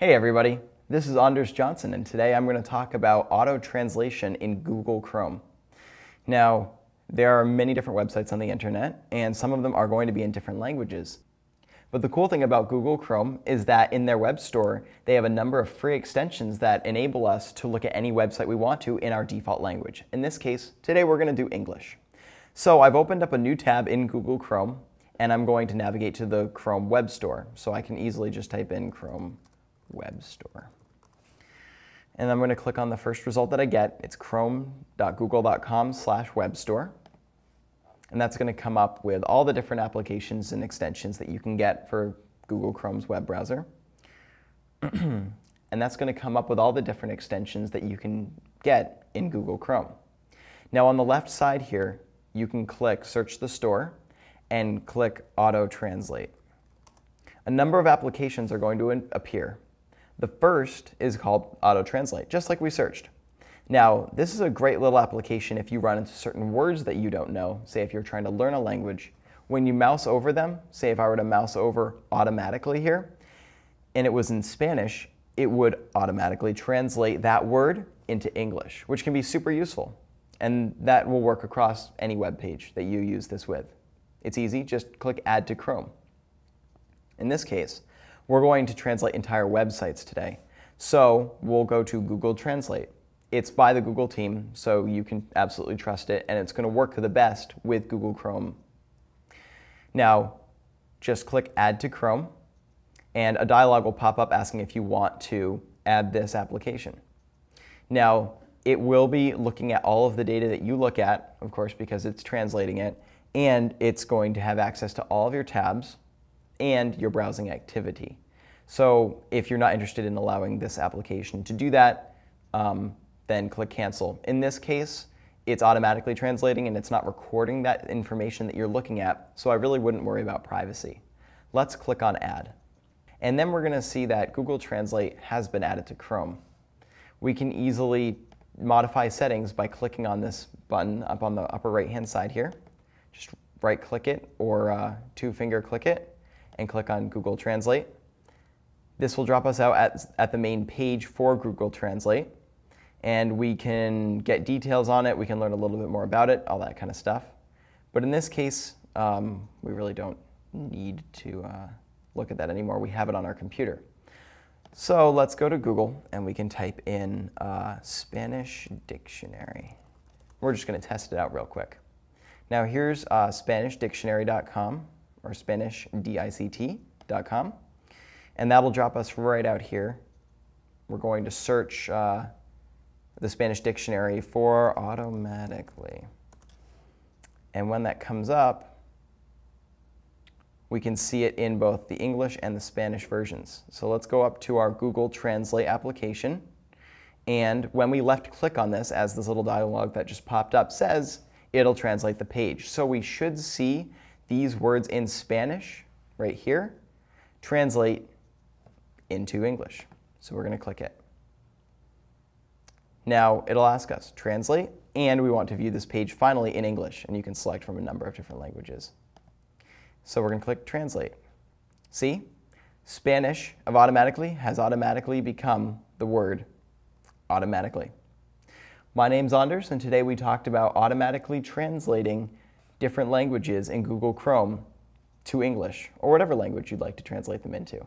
Hey everybody, this is Anders Johnson, and today I'm going to talk about auto translation in Google Chrome. Now, there are many different websites on the internet, and some of them are going to be in different languages. But the cool thing about Google Chrome is that in their web store, they have a number of free extensions that enable us to look at any website we want to in our default language. In this case, today we're going to do English. So I've opened up a new tab in Google Chrome, and I'm going to navigate to the Chrome Web Store. So I can easily just type in Chrome Web Store. And I'm going to click on the first result that I get. It's chrome.google.com/webstore. And that's going to come up with all the different applications and extensions that you can get for Google Chrome's web browser. And that's going to come up with all the different extensions that you can get in Google Chrome. Now on the left side here, you can click Search the Store and click Auto Translate. A number of applications are going to appear. The first is called Auto Translate, just like we searched. Now, this is a great little application if you run into certain words that you don't know, say if you're trying to learn a language. When you mouse over them, say if I were to mouse over automatically here, and it was in Spanish, it would automatically translate that word into English, which can be super useful. And that will work across any web page that you use this with. It's easy, just click Add to Chrome. In this case, we're going to translate entire websites today. So we'll go to Google Translate. It's by the Google team, so you can absolutely trust it, and it's going to work the best with Google Chrome. Now, just click Add to Chrome, and a dialog will pop up asking if you want to add this application. Now, it will be looking at all of the data that you look at, of course, because it's translating it, and it's going to have access to all of your tabs and your browsing activity. So if you're not interested in allowing this application to do that, then click Cancel. In this case, it's automatically translating and it's not recording that information that you're looking at, so I really wouldn't worry about privacy. Let's click on Add. And then we're going to see that Google Translate has been added to Chrome. We can easily modify settings by clicking on this button up on the upper right-hand side here. Just right-click it or two-finger click it and click on Google Translate. This will drop us out at the main page for Google Translate, and we can get details on it, we can learn a little bit more about it, all that kind of stuff. But in this case, we really don't need to look at that anymore. We have it on our computer. So let's go to Google, and we can type in Spanish dictionary. We're just going to test it out real quick. Now here's SpanishDictionary.com, or SpanishDICT.com. And that'll drop us right out here. We're going to search the Spanish dictionary for automatically. And when that comes up, we can see it in both the English and the Spanish versions. So let's go up to our Google Translate application. And when we left click on this, as this little dialog that just popped up says, it'll translate the page. So we should see these words in Spanish right here translate into English. So we're going to click it. Now it'll ask us translate, and we want to view this page finally in English, and you can select from a number of different languages. So we're going to click translate. See? Spanish of automatically has automatically become the word automatically. My name's Anders, and today we talked about automatically translating different languages in Google Chrome to English, or whatever language you'd like to translate them into.